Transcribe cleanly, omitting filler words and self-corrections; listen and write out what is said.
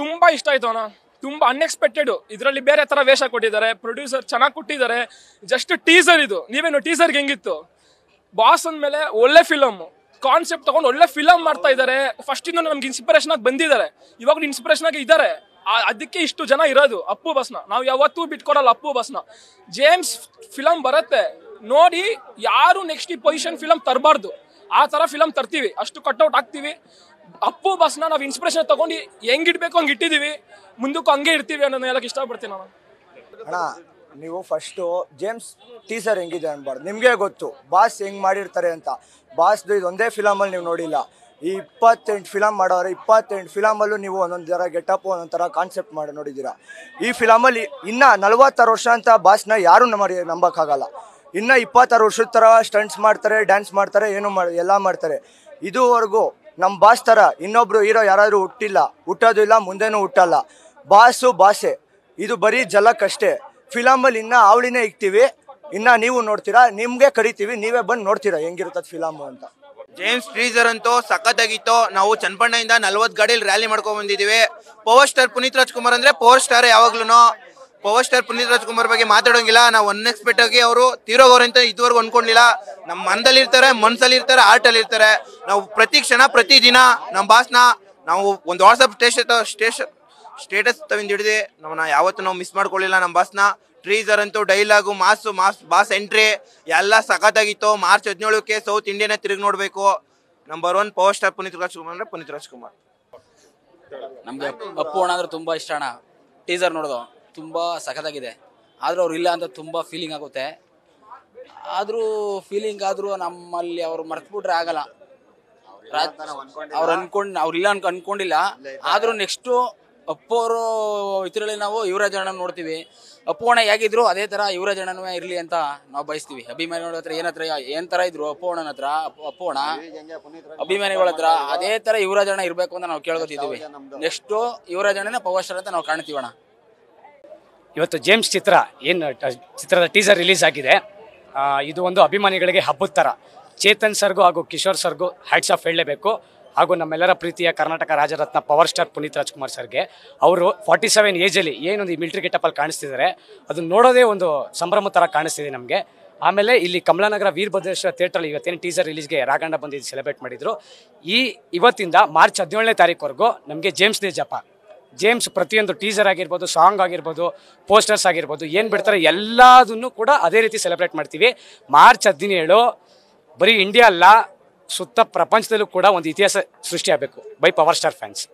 ತುಂಬ ಇಷ್ಟ ಆಯ್ತು ಅಣ್ಣ, ತುಂಬ ಅನ್ಎಕ್ಸ್ಪೆಕ್ಟೆಡ್. ಇದರಲ್ಲಿ ಬೇರೆ ಥರ ವೇಷ ಕೊಟ್ಟಿದ್ದಾರೆ, ಪ್ರೊಡ್ಯೂಸರ್ ಚೆನ್ನಾಗಿ ಕೊಟ್ಟಿದ್ದಾರೆ. ಜಸ್ಟ್ ಟೀಸರ್ ಇದು, ನೀವೇನು ಟೀಸರ್ಗೆ ಹೆಂಗಿತ್ತು? ಬಾಸ್ ಅಂದಮೇಲೆ ಒಳ್ಳೆ ಫಿಲಮ್ ಕಾನ್ಸೆಪ್ಟ್ ತಗೊಂಡು ಒಳ್ಳೆ ಫಿಲಮ್ ಮಾಡ್ತಾ ಇದ್ದಾರೆ. ಫಸ್ಟಿಂದ ನಮ್ಗೆ ಇನ್ಸ್ಪಿರೇಷನ್ ಆಗಿ ಬಂದಿದ್ದಾರೆ, ಇವಾಗಲೂ ಇನ್ಸ್ಪಿರೇಷನ್ ಆಗಿ ಇದ್ದಾರೆ. ಅದಕ್ಕೆ ಇಷ್ಟು ಜನ ಇರೋದು. ಅಪ್ಪು ಬಸ್ನ ನಾವು ಯಾವತ್ತೂ ಬಿಟ್ಕೊಡಲ್ಲ. ಅಪ್ಪು ಬಸ್ನ ಜೇಮ್ಸ್ ಫಿಲಮ್ ಬರುತ್ತೆ ನೋಡಿ, ಯಾರು ನೆಕ್ಸ್ಟ್ ಈ ಪೊಸಿಷನ್ ಫಿಲಮ್ ತರಬಾರ್ದು, ಆ ಥರ ಫಿಲಮ್ ತರ್ತೀವಿ, ಅಷ್ಟು ಕಟ್ಔಟ್ ಆಗ್ತೀವಿ. ಅಪ್ಪು ಬಸ್ನ ನಾವು ಇನ್ಸ್ಪಿರೇಷನ್ ತಗೊಂಡು ಹೆಂಗಿಡ್ಬೇಕು ಹಂಗೆ ಇಟ್ಟಿದ್ದೀವಿ, ಮುಂದಕ್ಕೂ ಹಂಗೆ ಇರ್ತೀವಿ ಅನ್ನೋದು ಹೇಳಕ್ಕೆ ಇಷ್ಟಪಡ್ತೀನಿ ನಾನು. ಅಣ್ಣ, ನೀವು ಫಸ್ಟು ಜೇಮ್ಸ್ ಟೀಸರ್ ಹೆಂಗಿದೆ ಅನ್ಬಾರ್ದು, ನಿಮಗೆ ಗೊತ್ತು ಬಾಸ್ ಹೆಂಗೆ ಮಾಡಿರ್ತಾರೆ ಅಂತ. ಬಾಸ್ದು ಇದೊಂದೇ ಫಿಲಮಲ್ಲಿ ನೀವು ನೋಡಿಲ್ಲ, ಈ 28 ಫಿಲಮ್ ಮಾಡೋರು 28 ಫಿಲಮಲ್ಲೂ ನೀವು ಒಂದೊಂದು ಥರ ಗೆಟಪ್, ಒಂದೊಂದು ಥರ ಕಾನ್ಸೆಪ್ಟ್ ಮಾಡಿ ನೋಡಿದ್ದೀರಾ. ಈ ಫಿಲಮಲ್ಲಿ ಇನ್ನೂ 40 ವರ್ಷ ಅಂತ ಬಾಸ್ನ ಯಾರೂ ನಂಬೋಕ್ಕಾಗಲ್ಲ. ಇನ್ನೂ 26 ವರ್ಷದ ಥರ ಸ್ಟಂಟ್ಸ್ ಮಾಡ್ತಾರೆ, ಡ್ಯಾನ್ಸ್ ಮಾಡ್ತಾರೆ, ಏನು ಮಾಡಿ ಎಲ್ಲ ಮಾಡ್ತಾರೆ. ಇದುವರೆಗೂ ನಮ್ಮ ಬಾಸ್ ಥರ ಇನ್ನೊಬ್ಬರು ಹೀರೋ ಯಾರಾದರೂ ಹುಟ್ಟಿಲ್ಲ, ಹುಟ್ಟೋದು ಇಲ್ಲ, ಮುಂದೆನೂ ಹುಟ್ಟಲ್ಲ. ಬಾಸು ಬಾಸೆ, ಇದು ಬರೀ ಜಲಕ್ಕಷ್ಟೇ. ಫಿಲಮಲ್ಲಿ ಇನ್ನೂ ಅವಳಿನೇ ಇಕ್ತೀವಿ, ಇನ್ನು ನೀವು ನೋಡ್ತೀರಾ, ನಿಮಗೆ ಕರಿತೀವಿ, ನೀವೇ ಬಂದು ನೋಡ್ತೀರಾ ಹೆಂಗಿರುತ್ತದೆ ಫಿಲಮು ಅಂತ. ಜೇಮ್ಸ್ ಟೀಸರ್ ಅಂತೂ ಸಖತ್ತಾಗಿತ್ತು. ನಾವು ಚನ್ನಪಣ್ಣಯಿಂದ 40 ಗಾಡಿಯಲ್ಲಿ ರ್ಯಾಲಿ ಮಾಡ್ಕೊಂಡು ಬಂದಿದ್ದೀವಿ. ಪವರ್ ಸ್ಟಾರ್ ಪುನೀತ್ ರಾಜ್ಕುಮಾರ್ ಅಂದರೆ ಪವರ್ ಸ್ಟಾರ್. ಯಾವಾಗ್ಲೂ ಪವರ್ ಸ್ಟಾರ್ ಪುನೀತ್ ರಾಜ್ಕುಮಾರ್ ಬಗ್ಗೆ ಮಾತಾಡೋಂಗಿಲ್ಲ. ನಾವು ಅನ್ಎಕ್ಸ್ಪೆಕ್ಟ್ ಆಗಿ ಅವರು ತೀರೋಗೋರಂತ ಇದುವರೆಗೂ ಅನ್ಕೊಂಡಿಲ್ಲ. ನಮ್ಮ ಮನದಲ್ಲಿ ಇರ್ತಾರೆ, ಮನಸ್ಸಲ್ಲಿ ಇರ್ತಾರೆ, ಆರ್ಟಲ್ಲಿ ಇರ್ತಾರೆ. ನಾವು ಪ್ರತಿ ಕ್ಷಣ ಪ್ರತಿ ದಿನ ನಮ್ಮ ಬಾಸ್ನ ನಾವು ಒಂದು ವಾಟ್ಸಪ್ ಸ್ಟೇಟಸ್ ತಗೊಂಡು ಹಿಡಿದು ನಮ್ಮನ್ನ ಯಾವತ್ತೂ ನಾವು ಮಿಸ್ ಮಾಡ್ಕೊಳ್ಳಿಲ್ಲ. ನಮ್ಮ ಬಾಸ್ನ ಟೀಸರ್ ಅಂತೂ ಡೈಲಾಗು ಮಾಸ್ ಬಾಸ್ ಎಂಟ್ರಿ ಎಲ್ಲ ಸಖತ್ತಾಗಿತ್ತು. ಮಾರ್ಚ್ 17ಕ್ಕೆ ಸೌತ್ ಇಂಡಿಯಾನ ತಿರುಗಿ ನೋಡಬೇಕು. Number 1 power star Puneeth Rajkumar ಅಂದರೆ ಪುನೀತ್ ರಾಜ್ಕುಮಾರ್. ನಮಗೆ ಅಪ್ಪು ಅಣ್ಣ ಅಂದ್ರೆ ತುಂಬ ಇಷ್ಟ ಅಣ್ಣ. ಟೀಸರ್ ನೋಡೋದು ತುಂಬ ಸಖತ್ತಾಗಿದೆ, ಆದರೂ ಅವ್ರು ಇಲ್ಲ ಅಂತ ತುಂಬ ಫೀಲಿಂಗ್ ಆಗುತ್ತೆ. ಆದರೂ ನಮ್ಮಲ್ಲಿ ಅವ್ರು ಮರೆತುಬಿಟ್ರೆ ಆಗಲ್ಲ. ಅವ್ರು ಇಲ್ಲ ಅನ್ಕೊಂಡಿಲ್ಲ. ಆದರೂ ನೆಕ್ಸ್ಟು ಅಪ್ಪು ಅವರು ಇದರಲ್ಲಿ ನಾವು ಯುವರಾಜ್ ಅಣ್ಣ ನೋಡ್ತೀವಿ. ಅಪ್ಪು ಅಣ್ಣ ಹೇಗಿದ್ರು ಅದೇ ಥರ ಯುವರಾಜ್ ಅಣ್ಣನೂ ಇರಲಿ ಅಂತ ನಾವು ಬಯಸ್ತೀವಿ. ಅಭಿಮಾನಿಗಳ ಹತ್ರ ಏನ್ ಥರ ಇದ್ರು ಅಪ್ಪು ಅಣ್ಣನ ಹತ್ರ, ಅಪ್ಪು ಅಣ್ಣ ಅಭಿಮಾನಿಗಳ ಹತ್ರ ಅದೇ ಥರ ಯುವರಾಜ್ ಅಣ್ಣ ಇರಬೇಕು ಅಂತ ನಾವು ಕೇಳ್ಕೊತಿದ್ದೀವಿ. ನೆಕ್ಸ್ಟು ಯುವರಾಜ್ ಅಣ್ಣನೇ ಪವರ್ ಸ್ಟಾರ್ ಅಂತ ನಾವು ಕಾಣ್ತೀವಣ್ಣ. ಇವತ್ತು ಜೇಮ್ಸ್ ಚಿತ್ರದ ಟೀಸರ್ ರಿಲೀಸ್ ಆಗಿದೆ. ಇದು ಒಂದು ಅಭಿಮಾನಿಗಳಿಗೆ ಹಬ್ಬದ ಥರ. ಚೇತನ್ ಸರ್ಗೂ ಹಾಗೂ ಕಿಶೋರ್ ಸರ್ಗೂ ಹ್ಯಾಟ್ಸ್ ಆಫ್ ಹೇಳಲೇಬೇಕು, ಹಾಗೂ ನಮ್ಮೆಲ್ಲರ ಪ್ರೀತಿಯ ಕರ್ನಾಟಕ ರಾಜರತ್ನ ಪವರ್ ಸ್ಟಾರ್ ಪುನೀತ್ ರಾಜ್ಕುಮಾರ್ ಸರ್ಗೆ. ಅವರು 47 ಏಜಲ್ಲಿ ಏನೊಂದು ಈ ಮಿಲ್ಟ್ರಿ ಗೆಟಪ್ಪಲ್ಲಿ ಕಾಣಿಸ್ತಿದ್ದಾರೆ, ಅದನ್ನು ನೋಡೋದೇ ಒಂದು ಸಂಭ್ರಮ ಥರ ಕಾಣಿಸ್ತಿದೆ ನಮಗೆ. ಆಮೇಲೆ ಇಲ್ಲಿ ಕಮಲಾನಗರ ವೀರಭದ್ರೇಶ್ವರ ಥಿಯೇಟ್ರಲ್ಲಿ ಇವತ್ತೇನು ಟೀಸರ್ ರಿಲೀಸ್ಗೆ ರಾಘಣ್ಣ ಬಂದಿದ್ದು ಸೆಲೆಬ್ರೇಟ್ ಮಾಡಿದರು. ಇವತ್ತಿಂದ ಮಾರ್ಚ್ 17ನೇ ತಾರೀಕುವರೆಗೂ ನಮಗೆ ಜೇಮ್ಸ್ ದೇಜಪ್ಪ ಪ್ರತಿಯೊಂದು ಟೀಸರ್ ಆಗಿರ್ಬೋದು, ಸಾಂಗ್ ಆಗಿರ್ಬೋದು, ಪೋಸ್ಟರ್ಸ್ ಆಗಿರ್ಬೋದು, ಏನು ಬಿಡ್ತಾರೆ ಎಲ್ಲದನ್ನು ಕೂಡ ಅದೇ ರೀತಿ ಸೆಲೆಬ್ರೇಟ್ ಮಾಡ್ತೀವಿ. ಮಾರ್ಚ್ 17 ಬರೀ ಇಂಡಿಯಾ ಅಲ್ಲ, ಸುತ್ತ ಪ್ರಪಂಚದಲ್ಲೂ ಕೂಡ ಒಂದು ಇತಿಹಾಸ ಸೃಷ್ಟಿಯಾಗಬೇಕು ಬೈ ಪವರ್ ಸ್ಟಾರ್ ಫ್ಯಾನ್ಸ್.